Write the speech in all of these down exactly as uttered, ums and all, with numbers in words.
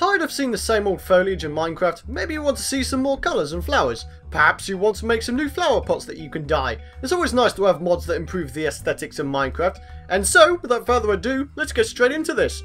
Tired of seeing the same old foliage in Minecraft? Maybe you want to see some more colours and flowers. Perhaps you want to make some new flower pots that you can dye. It's always nice to have mods that improve the aesthetics in Minecraft. And so, without further ado, let's get straight into this.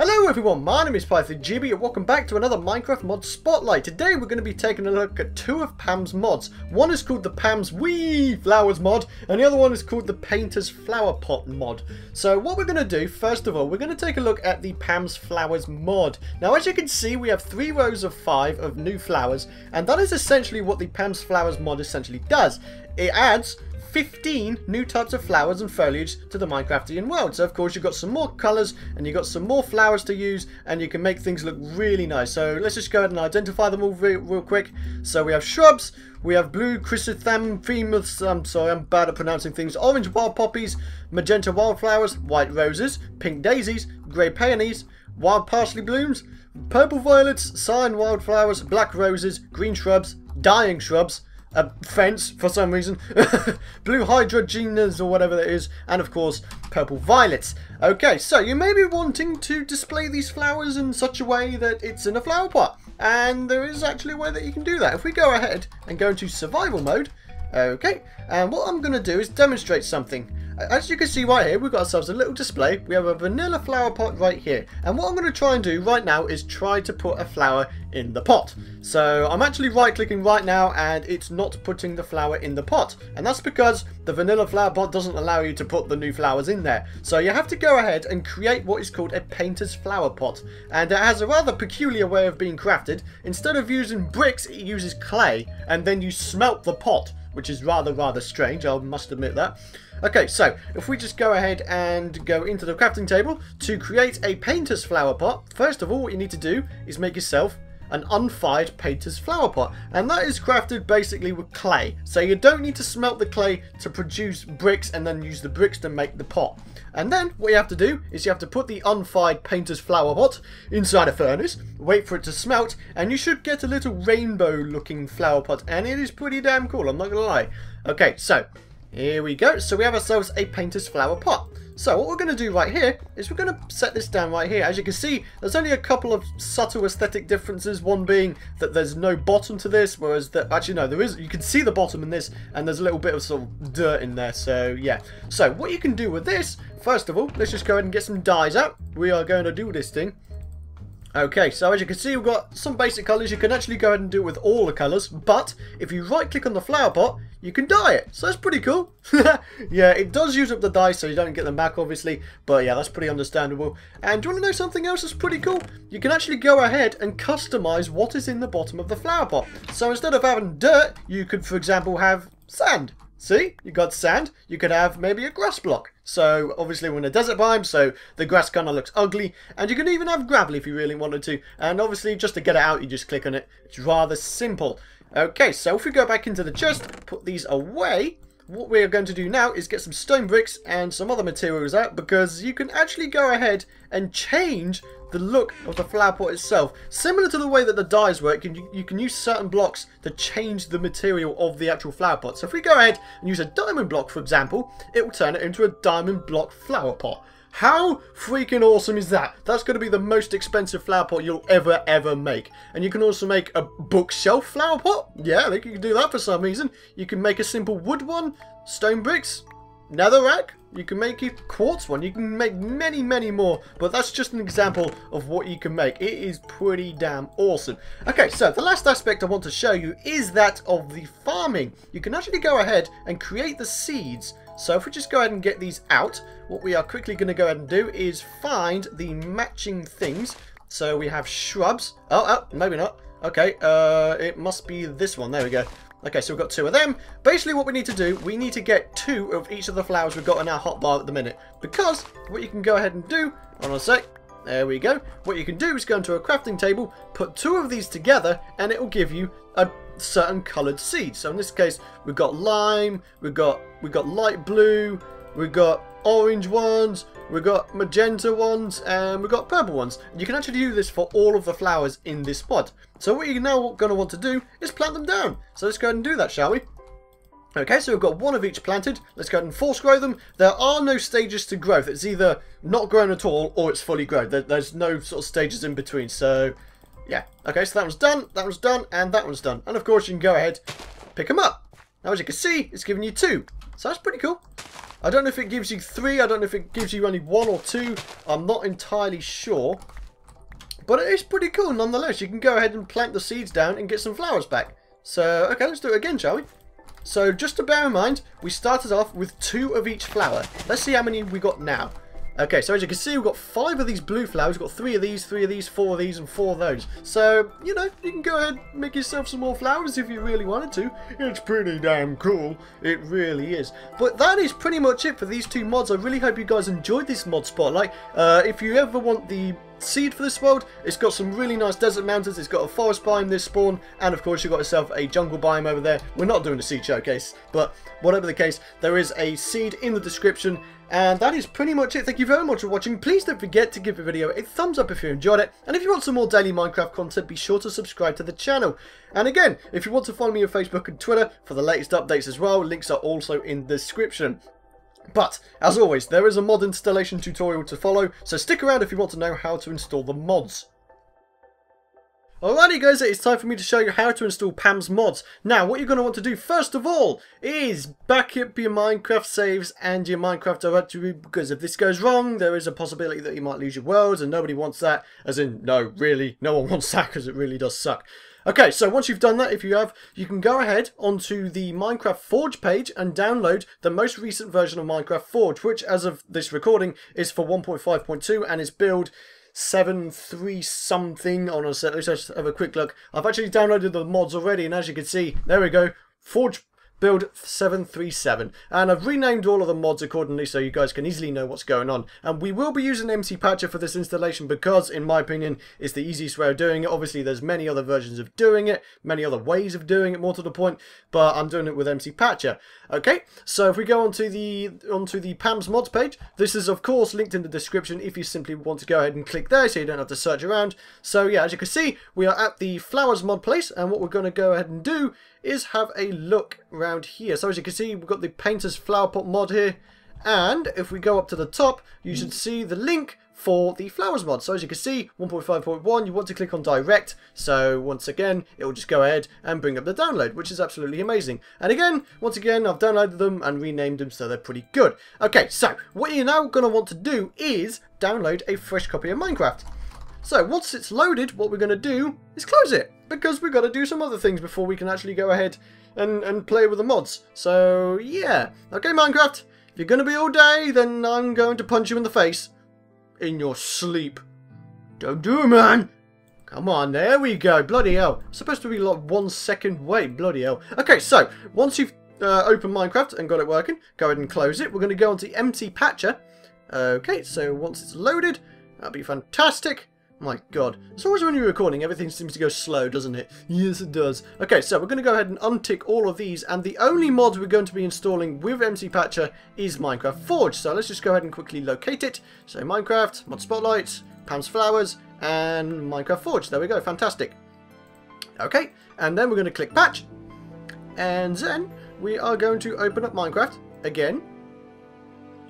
Hello everyone, my name is Python G B and welcome back to another Minecraft Mod Spotlight. Today we're going to be taking a look at two of Pam's mods. One is called the Pam's Wee! Flowers Mod and the other one is called the Painter's Flower Pot Mod. So what we're going to do, first of all, we're going to take a look at the Pam's Flowers Mod. Now as you can see we have three rows of five of new flowers and that is essentially what the Pam's Flowers Mod essentially does. It adds fifteen new types of flowers and foliage to the Minecraftian world. So of course you've got some more colours and you've got some more flowers to use and you can make things look really nice. So let's just go ahead and identify them all real, real quick. So we have shrubs, we have blue chrysanthemums, I'm sorry I'm bad at pronouncing things, orange wild poppies, magenta wildflowers, white roses, pink daisies, grey peonies, wild parsley blooms, purple violets, cyan wildflowers, black roses, green shrubs, dying shrubs, a fence for some reason, blue hydrangeas or whatever that is, and of course purple violets. Okay, so you may be wanting to display these flowers in such a way that it's in a flower pot, and there is actually a way that you can do that. If we go ahead and go into survival mode, okay, and what I'm going to do is demonstrate something. As you can see right here, we've got ourselves a little display. We have a vanilla flower pot right here. And what I'm going to try and do right now is try to put a flower in the pot. So I'm actually right clicking right now and it's not putting the flower in the pot. And that's because the vanilla flower pot doesn't allow you to put the new flowers in there. So you have to go ahead and create what is called a painter's flower pot. And it has a rather peculiar way of being crafted. Instead of using bricks, it uses clay and then you smelt the pot, which is rather, rather strange, I must admit that. Okay, so if we just go ahead and go into the crafting table to create a painter's flower pot, first of all, what you need to do is make yourself an unfired painter's flower pot. And that is crafted basically with clay. So you don't need to smelt the clay to produce bricks and then use the bricks to make the pot. And then what you have to do is you have to put the unfired painter's flower pot inside a furnace, wait for it to smelt, and you should get a little rainbow looking flower pot. And it is pretty damn cool, I'm not gonna lie. Okay, so here we go. So we have ourselves a painter's flower pot. So what we're going to do right here is we're going to set this down right here. As you can see, there's only a couple of subtle aesthetic differences. One being that there's no bottom to this, whereas that actually no, there is. You can see the bottom in this, and there's a little bit of sort of dirt in there. So yeah. So what you can do with this, first of all, let's just go ahead and get some dyes out. We are going to do this thing. Okay, so as you can see, we've got some basic colours. You can actually go ahead and do it with all the colours, but if you right-click on the flower pot, you can dye it. So that's pretty cool. Yeah, it does use up the dye, so you don't get them back, obviously. But yeah, that's pretty understandable. And do you want to know something else that's pretty cool? You can actually go ahead and customise what is in the bottom of the flower pot. So instead of having dirt, you could, for example, have sand. See, you got sand, you could have maybe a grass block. So obviously we're in a desert biome, so the grass kind of looks ugly. And you can even have gravel if you really wanted to. And obviously just to get it out, you just click on it. It's rather simple. Okay, so if we go back into the chest, put these away. What we're going to do now is get some stone bricks and some other materials out, because you can actually go ahead and change the look of the flower pot itself. Similar to the way that the dyes work, you, you can use certain blocks to change the material of the actual flower pot. So if we go ahead and use a diamond block, for example, it will turn it into a diamond block flower pot. How freaking awesome is that? That's going to be the most expensive flower pot you'll ever, ever make. And you can also make a bookshelf flower pot. Yeah, I think you can do that for some reason. You can make a simple wood one, stone bricks, netherrack. You can make a quartz one. You can make many, many more. But that's just an example of what you can make. It is pretty damn awesome. Okay, so the last aspect I want to show you is that of the farming. You can actually go ahead and create the seeds. So if we just go ahead and get these out, what we are quickly going to go ahead and do is find the matching things. So we have shrubs. Oh, oh maybe not. Okay, uh, it must be this one. There we go. Okay, so we've got two of them. Basically what we need to do, we need to get two of each of the flowers we've got in our hotbar at the minute. Because what you can go ahead and do, hold on a sec, there we go. What you can do is go into a crafting table, put two of these together, and it will give you a certain coloured seed. So in this case, we've got lime, we've got, we've got light blue, we've got orange ones, we've got magenta ones, and we've got purple ones. You can actually do this for all of the flowers in this pod. So what you're now going to want to do is plant them down. So let's go ahead and do that, shall we? Okay, so we've got one of each planted. Let's go ahead and force grow them. There are no stages to growth. It's either not grown at all or it's fully grown. There, there's no sort of stages in between. So, yeah. Okay, so that one's done, that one's done, and that one's done. And, of course, you can go ahead and pick them up. Now, as you can see, it's giving you two. So that's pretty cool. I don't know if it gives you three. I don't know if it gives you only one or two. I'm not entirely sure. But it is pretty cool, nonetheless. You can go ahead and plant the seeds down and get some flowers back. So, okay, let's do it again, shall we? So, just to bear in mind, we started off with two of each flower. Let's see how many we got now. Okay, so as you can see, we've got five of these blue flowers. We've got three of these, three of these, four of these, and four of those. So, you know, you can go ahead and make yourself some more flowers if you really wanted to. It's pretty damn cool. It really is. But that is pretty much it for these two mods. I really hope you guys enjoyed this mod spotlight. Uh, if you ever want the seed for this world, it's got some really nice desert mountains, it's got a forest biome this spawn, and of course you've got yourself a jungle biome over there. We're not doing a seed showcase, but whatever the case, there is a seed in the description, and that is pretty much it. Thank you very much for watching. Please don't forget to give the video a thumbs up if you enjoyed it, and if you want some more daily Minecraft content, be sure to subscribe to the channel. And again, if you want to follow me on Facebook and Twitter for the latest updates as well, links are also in the description. But, as always, there is a mod installation tutorial to follow, so stick around if you want to know how to install the mods. Alrighty guys, it's time for me to show you how to install Pam's mods. Now, what you're going to want to do first of all is back up your Minecraft saves and your Minecraft directory, because if this goes wrong, there is a possibility that you might lose your worlds, and nobody wants that. As in, no, really, no one wants that because it really does suck. Okay, so once you've done that, if you have, you can go ahead onto the Minecraft Forge page and download the most recent version of Minecraft Forge, which, as of this recording, is for one point five point two and is build seven three something. On a set, let's just have a quick look. I've actually downloaded the mods already, and as you can see, there we go, Forge build seven three seven, and I've renamed all of the mods accordingly so you guys can easily know what's going on. And we will be using M C Patcher for this installation because, in my opinion, it's the easiest way of doing it. Obviously there's many other versions of doing it, many other ways of doing it, more to the point, but I'm doing it with M C Patcher. Okay, so if we go onto the onto the Pam's mods page, this is of course linked in the description if you simply want to go ahead and click there so you don't have to search around. So yeah, as you can see, we are at the Flowers mod place, and what we're going to go ahead and do is have a look around here. So as you can see, we've got the Painter's Flower Pot mod here, and if we go up to the top, you should see the link for the Flowers mod. So as you can see, one point five point one, you want to click on direct, so once again it will just go ahead and bring up the download, which is absolutely amazing. And again, once again, I've downloaded them and renamed them so they're pretty good. Okay, so what you're now going to want to do is download a fresh copy of Minecraft. So once it's loaded, what we're going to do is close it, because we've got to do some other things before we can actually go ahead and, and play with the mods. So yeah, okay Minecraft, if you're going to be all day, then I'm going to punch you in the face. In your sleep. Don't do it, man. Come on, there we go, bloody hell. It's supposed to be like one second wait, bloody hell. Okay, so once you've uh, opened Minecraft and got it working, go ahead and close it. We're going to go on to M C Patcher. Okay, so once it's loaded, that'll be fantastic. My god, it's always when you're recording, everything seems to go slow, doesn't it? Yes, it does. Okay, so we're going to go ahead and untick all of these, and the only mod we're going to be installing with M C Patcher is Minecraft Forge. So let's just go ahead and quickly locate it. So Minecraft, Mod Spotlights, Pam's Flowers, and Minecraft Forge. There we go, fantastic. Okay, and then we're going to click Patch, and then we are going to open up Minecraft again.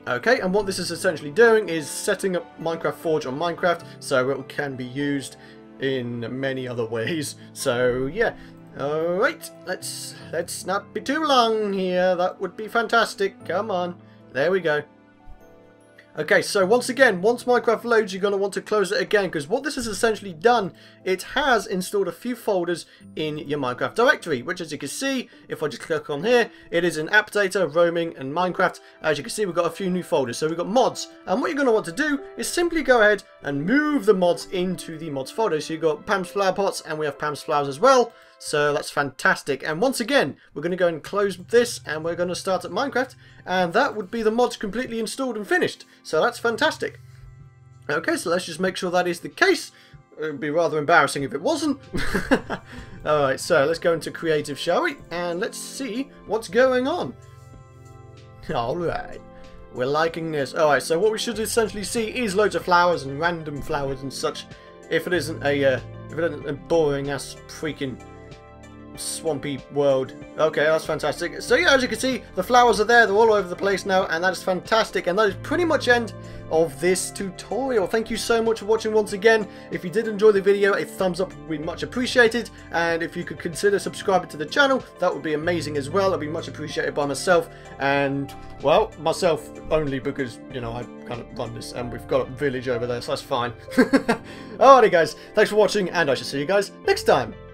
Okay, and what this is essentially doing is setting up Minecraft Forge on Minecraft so it can be used in many other ways. So yeah, alright, let's let's not be too long here, that would be fantastic, come on, there we go. Okay, so once again, once Minecraft loads, you're going to want to close it again, because what this has essentially done, it has installed a few folders in your Minecraft directory, which, as you can see, if I just click on here, it is in app data, roaming, and Minecraft. As you can see, we've got a few new folders, so we've got mods, and what you're going to want to do is simply go ahead and move the mods into the mods folder. So you've got Pam's Flower Pots, and we have Pam's Flowers as well, so that's fantastic. And once again, we're going to go and close this, and we're going to start at Minecraft, and that would be the mods completely installed and finished. So that's fantastic. Okay, so let's just make sure that is the case. It would be rather embarrassing if it wasn't. Alright, so let's go into creative, shall we? And let's see what's going on. Alright, we're liking this. Alright, so what we should essentially see is loads of flowers and random flowers and such, if it isn't a, uh, if it isn't a boring ass freaking swampy world. Okay, that's fantastic. So yeah, as you can see, the flowers are there, they're all over the place now, and that is fantastic. And that is pretty much end of this tutorial. Thank you so much for watching once again. If you did enjoy the video, a thumbs up would be much appreciated, and if you could consider subscribing to the channel, that would be amazing as well. It'd be much appreciated by myself, and well, myself only, because you know I kind of run this and we've got a village over there, so that's fine. Alrighty guys, thanks for watching, and I shall see you guys next time.